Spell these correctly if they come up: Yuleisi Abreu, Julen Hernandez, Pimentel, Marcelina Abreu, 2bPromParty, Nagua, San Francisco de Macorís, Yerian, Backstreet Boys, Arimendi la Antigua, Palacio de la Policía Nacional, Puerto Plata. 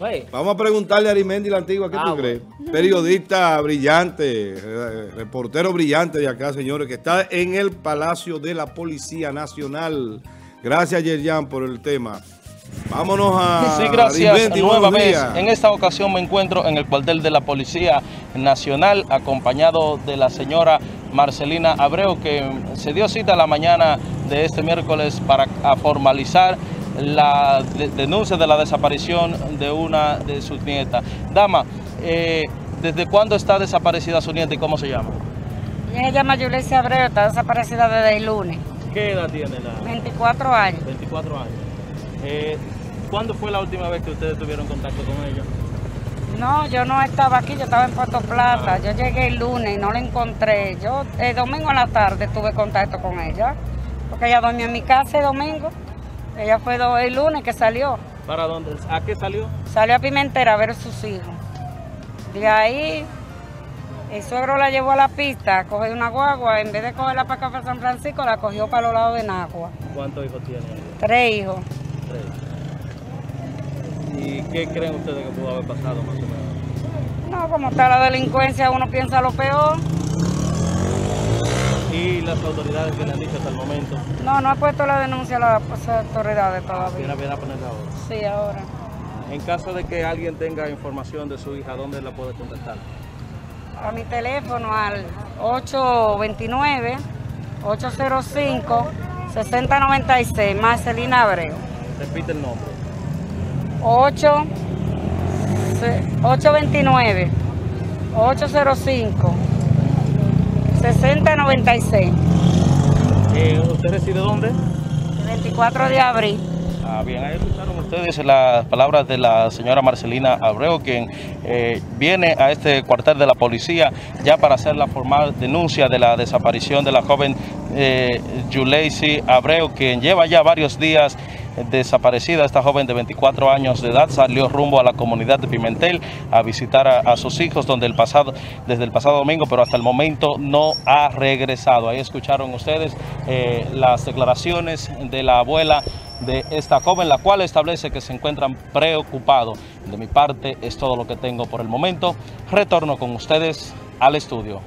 Hey. Vamos a preguntarle a Arimendi la Antigua, ¿qué tú crees? Periodista brillante, reportero brillante de acá, señores, que está en el Palacio de la Policía Nacional. Gracias, Yerian, por el tema. Vámonos a... Sí, gracias. Arimendi, nuevamente. En esta ocasión me encuentro en el cuartel de la Policía Nacional, acompañado de la señora Marcelina Abreu, que se dio cita la mañana de este miércoles para formalizar la denuncia de la desaparición de una de sus nietas. Dama, ¿desde cuándo está desaparecida su nieta y cómo se llama? Ella se llama Yuleisi Abreu, está desaparecida desde el lunes. ¿Qué edad tiene la...? 24 años. 24 años. ¿Cuándo fue la última vez que ustedes tuvieron contacto con ella? No, yo no estaba aquí, yo estaba en Puerto Plata. Yo llegué el lunes y no la encontré. Yo el domingo en la tarde tuve contacto con ella, porque ella dormía en mi casa el domingo. Ella fue el lunes que salió. ¿Para dónde? ¿A qué salió? Salió a Pimentel a ver a sus hijos. De ahí, el suegro la llevó a la pista a coger una guagua. En vez de cogerla para acá, para San Francisco, la cogió para los lados de Nagua. ¿Cuántos hijos tiene? 3 hijos. ¿Y qué creen ustedes que pudo haber pasado, más o menos? No, como está la delincuencia, uno piensa lo peor. ¿Y las autoridades que le han dicho hasta el momento? No, no ha puesto la denuncia a las autoridades todavía. ¿Viene a ponerla ahora? Sí, ahora. En caso de que alguien tenga información de su hija, ¿dónde la puede contactar? A mi teléfono al 829-805-6096, Marcelina Abreu. Repite el nombre. 829-805-6096. ¿Usted reside dónde? El 24 de abril. Ah, bien, ahí escucharon ustedes las palabras de la señora Marcelina Abreu, quien viene a este cuartel de la policía ya para hacer la formal denuncia de la desaparición de la joven Yuleisi Abreu, quien lleva ya varios días desaparecida. Esta joven de 24 años de edad salió rumbo a la comunidad de Pimentel a visitar a sus hijos donde desde el pasado domingo, pero hasta el momento no ha regresado. Ahí escucharon ustedes las declaraciones de la abuela de esta joven, la cual establece que se encuentran preocupados. De mi parte es todo lo que tengo por el momento. Retorno con ustedes al estudio.